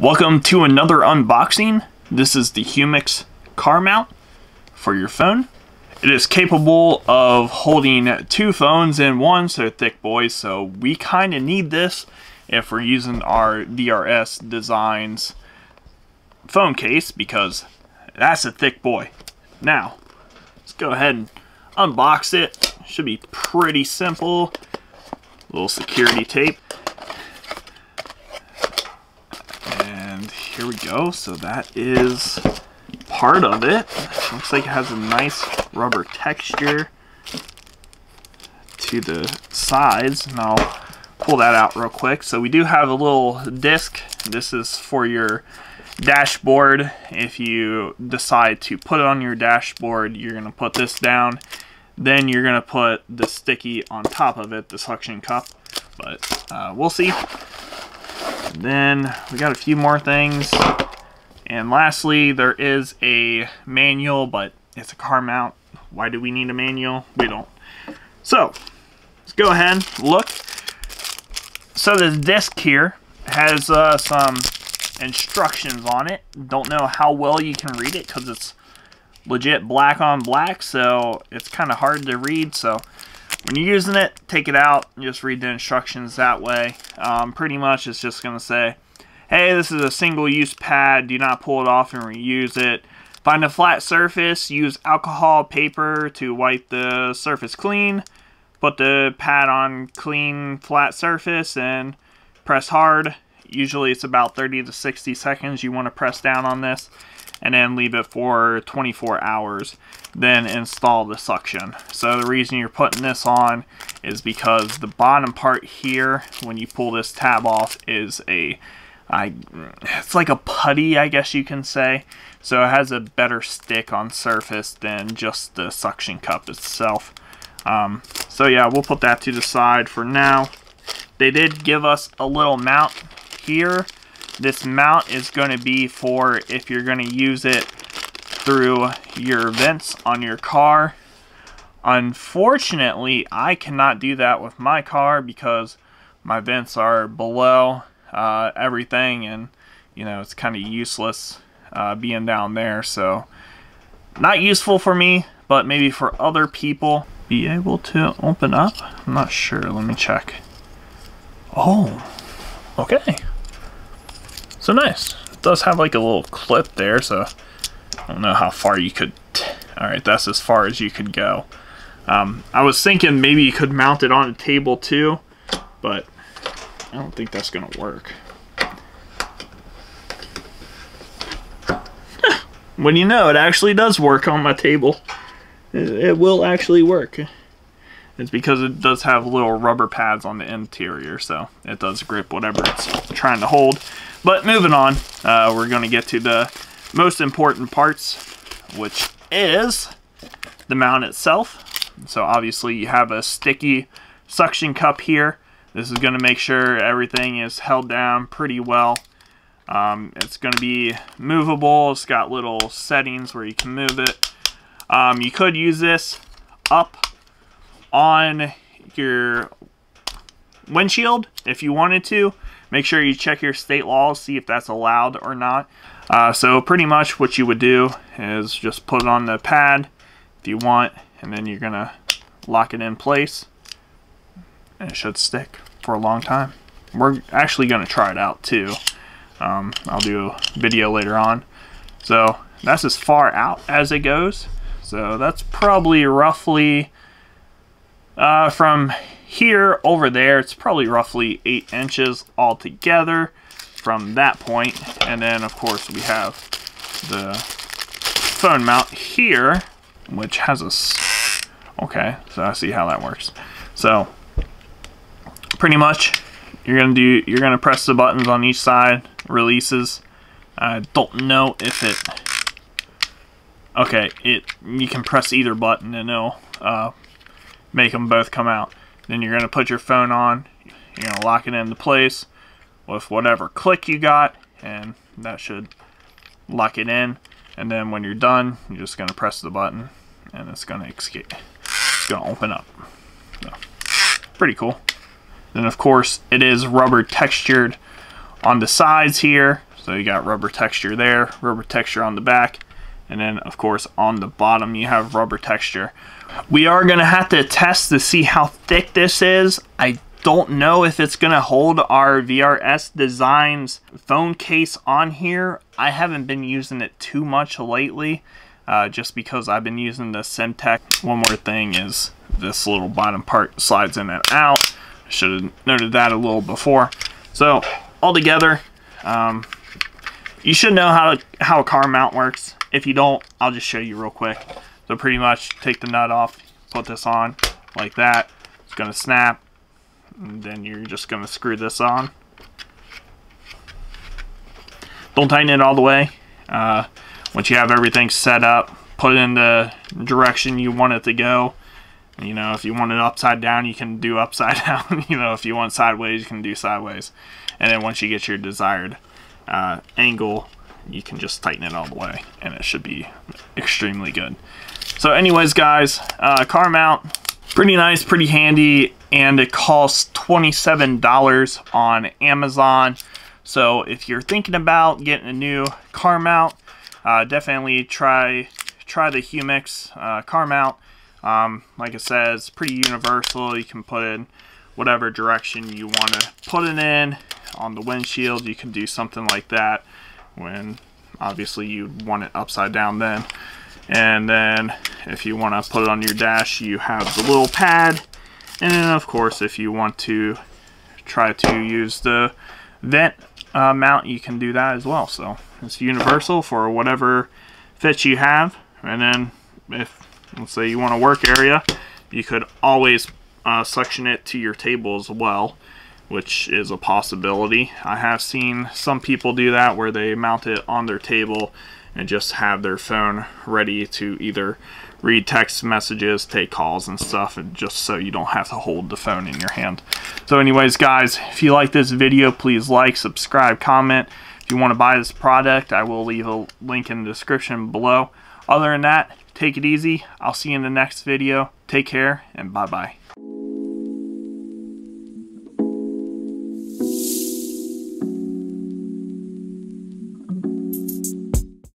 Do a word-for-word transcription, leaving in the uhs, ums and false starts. Welcome to another unboxing. This is the Humixx car mount for your phone. It is capable of holding two phones in one, so thick boys, so we kind of need this if we're using our D R S Designs phone case, because that's a thick boy. Now, let's go ahead and unbox it. Should be pretty simple. A little security tape. And here we go. So that is part of it. Looks like it has a nice rubber texture to the sides. And I'll pull that out real quick. So we do have a little disc. This is for your dashboard. If you decide to put it on your dashboard, you're going to put this down. Then you're going to put the sticky on top of it, the suction cup, but uh, we'll see. And then we got a few more things. And lastly, there is a manual, but it's a car mount. Why do we need a manual? We don't. So let's go ahead and look. So this disc here has uh, some instructions on it. Don't know how well you can read it because it's legit black on black, so it's kind of hard to read. So when you're using it, take it out and just read the instructions that way. Um, pretty much it's just going to say, hey, this is a single-use pad. Do not pull it off and reuse it. Find a flat surface. Use alcohol paper to wipe the surface clean. Put the pad on clean, flat surface and press hard. Usually it's about thirty to sixty seconds you want to press down on this, and then leave it for twenty-four hours, then install the suction. So the reason you're putting this on is because the bottom part here, when you pull this tab off, is a, I, it's like a putty, I guess you can say. So it has a better stick on surface than just the suction cup itself. Um, so yeah, we'll put that to the side for now. They did give us a little mount here. This mount is going to be for if you're going to use it through your vents on your car. Unfortunately, I cannot do that with my car because my vents are below uh, everything, and you know, it's kind of useless uh, being down there. So not useful for me, but maybe for other people. Be able to open up? I'm not sure. Let me check. Oh, okay. So nice. It does have like a little clip there, so I don't know how far you could... Alright, that's as far as you could go. Um, I was thinking maybe you could mount it on a table too, but I don't think that's going to work. When you know, it actually does work on my table. It, it will actually work. It's because it does have little rubber pads on the interior, so it does grip whatever it's trying to hold. But moving on, uh, we're going to get to the most important parts, which is the mount itself. So obviously you have a sticky suction cup here. This is going to make sure everything is held down pretty well. Um, it's going to be movable. It's got little settings where you can move it. Um, you could use this up on your windshield if you wanted to. Make sure you check your state laws, see if that's allowed or not. Uh, so pretty much what you would do is just put it on the pad if you want, and then you're gonna lock it in place, and it should stick for a long time. We're actually gonna try it out too. Um, I'll do a video later on. So that's as far out as it goes. So that's probably roughly uh, from here over there, it's probably roughly eight inches altogether from that point. And then of course we have the phone mount here, which has a, okay, so I see how that works. So pretty much you're gonna do, you're gonna press the buttons on each side, releases. I don't know if it, okay, it, you can press either button and it'll uh, make them both come out. Then you're going to put your phone on, you're going to lock it into place with whatever click you got, and that should lock it in. And then when you're done, you're just going to press the button and it's going to escape. It's going to open up. So, pretty cool. Then of course it is rubber textured on the sides here, So you got rubber texture there, rubber texture on the back, and then of course on the bottom you have rubber texture. We are gonna have to test to see how thick this is. I don't know if it's gonna hold our D R S Designs phone case on here. I haven't been using it too much lately, uh, just because I've been using the Simtect. One more thing is this little bottom part slides in and out. I should have noted that a little before. So all together, um, you should know how to, how a car mount works. If you don't, I'll just show you real quick. So pretty much take the nut off, put this on like that. It's gonna snap, and then you're just gonna screw this on. Don't tighten it all the way. Uh, once you have everything set up, put it in the direction you want it to go. You know, if you want it upside down, you can do upside down. You know, if you want sideways, you can do sideways. And then once you get your desired uh, angle, you can just tighten it all the way, and it should be extremely good. So anyways, guys, uh, car mount, pretty nice, pretty handy, and it costs twenty-seven dollars on Amazon. So if you're thinking about getting a new car mount, uh, definitely try try the Humixx uh, car mount. Um, like it says, pretty universal. You can put in whatever direction you want to put it in. On the windshield, you can do something like that, when obviously you want it upside down then. And then if you want to put it on your dash, you have the little pad. And then of course, if you want to try to use the vent uh, mount, you can do that as well. So it's universal for whatever fit you have. And then if, let's say you want a work area, you could always uh, suction it to your table as well, which is a possibility. I have seen some people do that where they mount it on their table and just have their phone ready to either read text messages, take calls and stuff, and just so you don't have to hold the phone in your hand. So anyways, guys, if you like this video, please like, subscribe, comment. If you want to buy this product, I will leave a link in the description below. Other than that, take it easy. I'll see you in the next video. Take care and bye-bye.